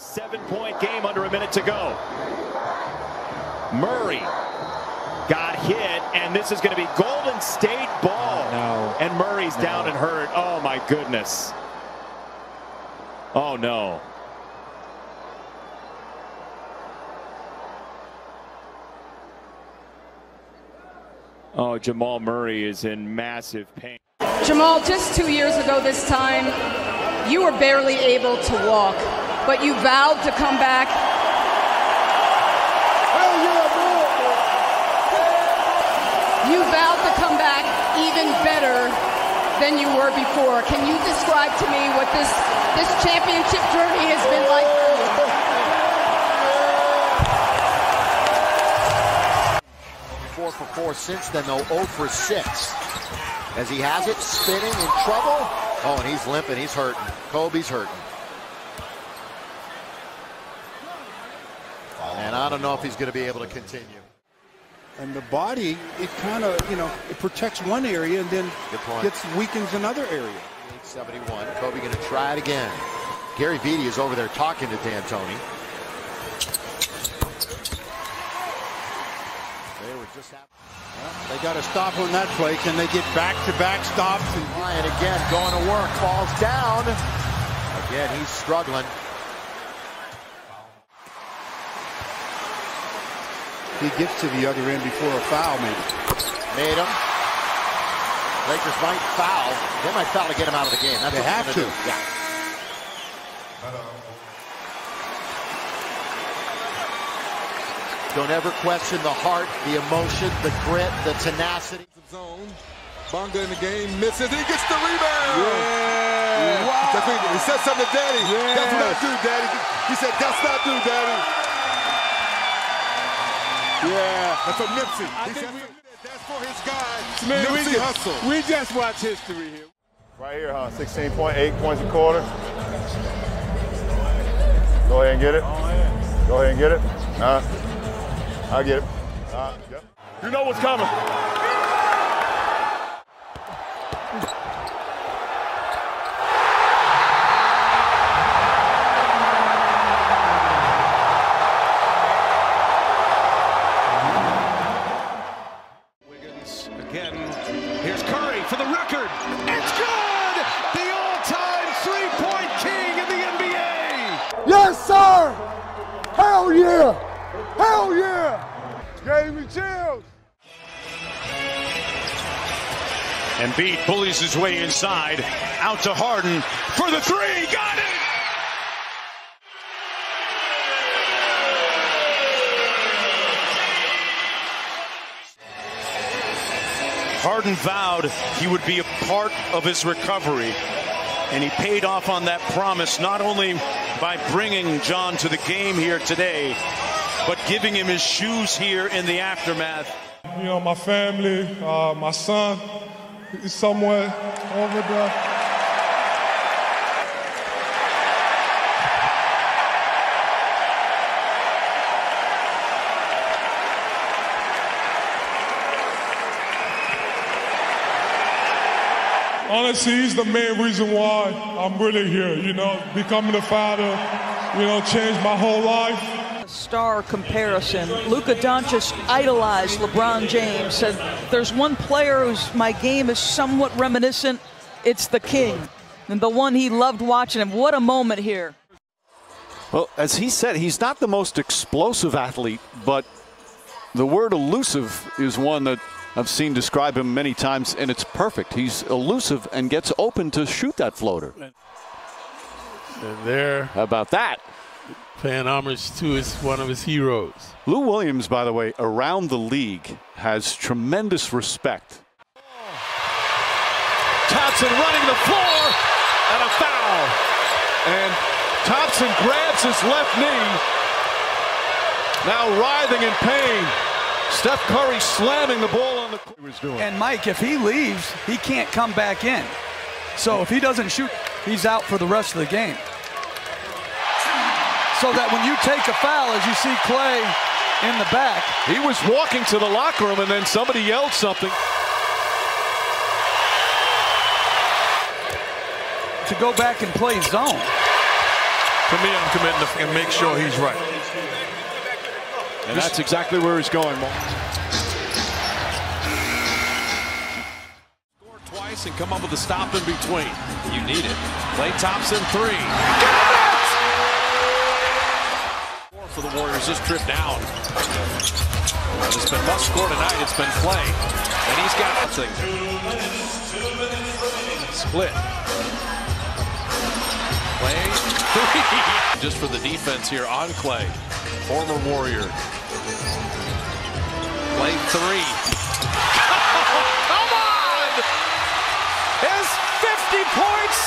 7-point game under a minute to go. Murray got hit, and this is going to be Golden State ball. Oh, no. And Murray's down and hurt. Oh, my goodness. Oh, no. Oh, Jamal Murray is in massive pain. Jamal, just 2 years ago this time, you were barely able to walk, but you vowed to come back. You vowed to come back even better than you were before. Can you describe to me what this championship journey has been like for you? For 4 since then, though, 0 for 6. As he has it, spinning in trouble. Oh, and he's limping. He's hurting. Kobe's hurting. And I don't know if he's going to be able to continue. And the body, it kind of, you know, it protects one area and then weakens another area. 71. Kobe going to try it again. Gary Vitti is over there talking to D'Antoni. They got to stop on that play. Can they get back-to-back stops? And Bryant again going to work, falls down. Again, he's struggling. He gets to the other end before a foul, maybe. Made him. Lakers might foul. They might foul to get him out of the game. That's they have to. Yeah. Don't ever question the heart, the emotion, the grit, the tenacity. Zone. Bonga in the game, misses, he gets the rebound! Yeah. Wow! He said something to Daddy. Yeah. That's not do, Daddy. He said, that's not do, Daddy. Yeah, that's a Nipsey. That's for his guy, Nipsey Hustle. We just watch history here. Right here, huh? 16.8 points a quarter. Go ahead and get it. Go ahead and get it. I'll get it. Yep. You know what's coming. Wiggins again. Here's Curry for the record. It's good! The all-time three-point king in the NBA! Yes, sir! Hell yeah! Hell yeah! Gave me chills! Embiid bullies his way inside, out to Harden for the three, got it! Harden vowed he would be a part of his recovery, and he paid off on that promise, not only by bringing John to the game here today, but giving him his shoes here in the aftermath. You know, my family, my son is somewhere over there. Honestly, he's the main reason why I'm really here, you know, becoming a father, you know, changed my whole life. Star comparison. Luka Doncic idolized LeBron James, said there's one player whose my game is somewhat reminiscent, it's the king, and the one he loved watching him. What a moment here. Well, as he said, he's not the most explosive athlete, but the word elusive is one that I've seen describe him many times, and it's perfect. He's elusive and gets open to shoot that floater. And there. How about that? Paying homage to one of his heroes. Lou Williams, by the way, around the league has tremendous respect. Thompson running the floor and a foul. And Thompson grabs his left knee. Now writhing in pain. Steph Curry slamming the ball on the court. And Mike, if he leaves, he can't come back in. So if he doesn't shoot, he's out for the rest of the game. So that when you take a foul, as you see Clay in the back. He was walking to the locker room, and then somebody yelled something. To go back and play zone. To me, I'm committing to and make sure he's right. And that's exactly where he's going. Score twice and come up with a stop in between. You need it. Clay Thompson, three. Got it! Four for the Warriors this trip down. It's been must score tonight. It's been Clay. And he's got that thing. Split. Clay. Just for the defense here on Clay, former Warrior. Clay three. Come on! His 50 points.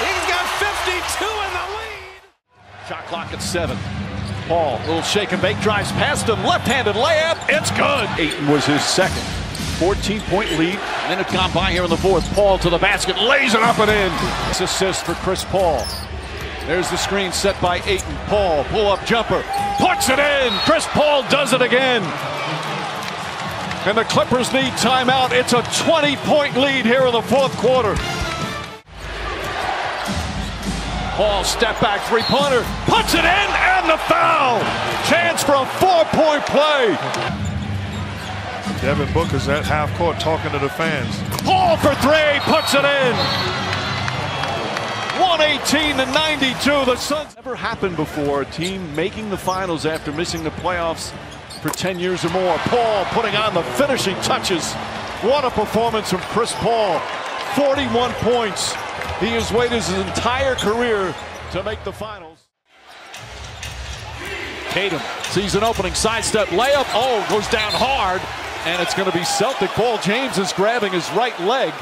He's got 52 in the lead. Shot clock at 7. Paul, little shake and bake, drives past him, left-handed layup. It's good. Ayton was his second. 14-point lead. And then it gone by here in the fourth. Paul to the basket, lays it up and in. This assist for Chris Paul. There's the screen set by Ayton. Paul, pull-up jumper, puts it in! Chris Paul does it again! And the Clippers need timeout. It's a 20-point lead here in the fourth quarter. Paul, step-back three-pointer, puts it in, and the foul! Chance for a four-point play! Devin Booker's at half-court talking to the fans. Paul for three, puts it in! 118-92, the Suns. Never happened before, a team making the finals after missing the playoffs for 10 years or more. Paul putting on the finishing touches. What a performance from Chris Paul. 41 points. He has waited his entire career to make the finals. Tatum sees an opening sidestep layup. Oh, goes down hard. And it's going to be Celtic ball. James is grabbing his right leg.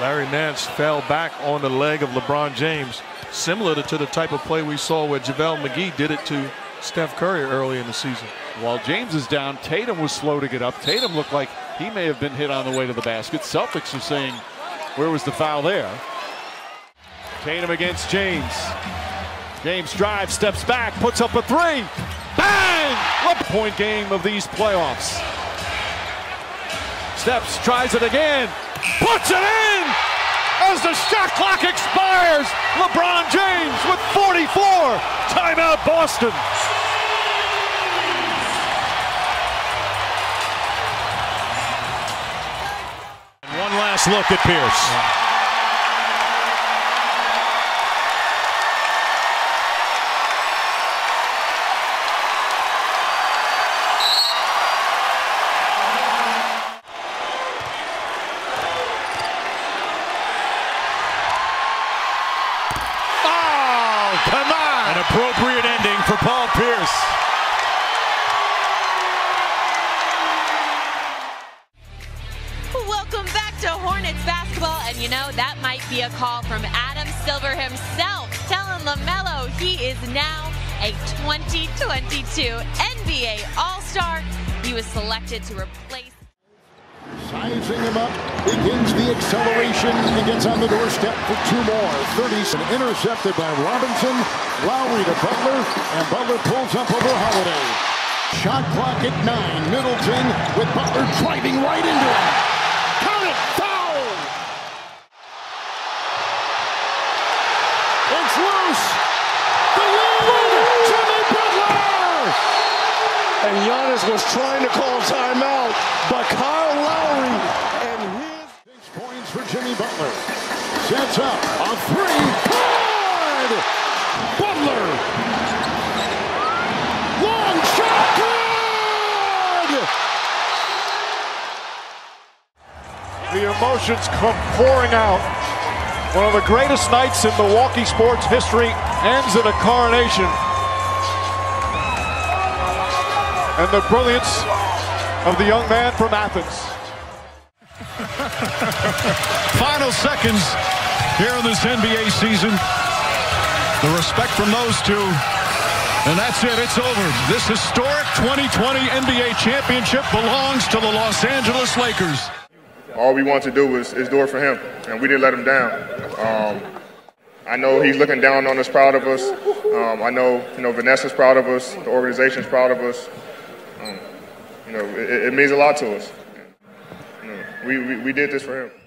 Larry Nance fell back on the leg of LeBron James, similar to the type of play we saw where JaVale McGee did it to Steph Curry early in the season. While James is down, Tatum was slow to get up. Tatum looked like he may have been hit on the way to the basket. Celtics are saying, where was the foul there? Tatum against James. James drives, steps back, puts up a three. Bang! What point game of these playoffs. Steps, tries it again. Puts it in as the shot clock expires. LeBron James with 44. Timeout, Boston. And one last look at Pierce. Appropriate ending for Paul Pierce. Welcome back to Hornets basketball, and you know that might be a call from Adam Silver himself telling LaMelo he is now a 2022 NBA All-Star. He was selected to replace. Sizing him up, begins the acceleration, he gets on the doorstep for two more. 30s and intercepted by Robinson, Lowry to Butler, and Butler pulls up over Holiday. Shot clock at 9, Middleton with Butler driving right into him. Count it, foul! It's loose! The lead, Jimmy Butler! And Giannis was trying to call timeout, but Butler sets up a three. Good! Butler. Long shot. Good! The emotions come pouring out. One of the greatest nights in Milwaukee sports history ends in a coronation. And the brilliance of the young man from Athens. Final seconds here in this NBA season. The respect from those two. And that's it. It's over. This historic 2020 NBA championship belongs to the Los Angeles Lakers. All we want to do is do it for him, and we didn't let him down. I know he's looking down on us, proud of us. I know, Vanessa's proud of us. The organization's proud of us. It means a lot to us. We did this for him.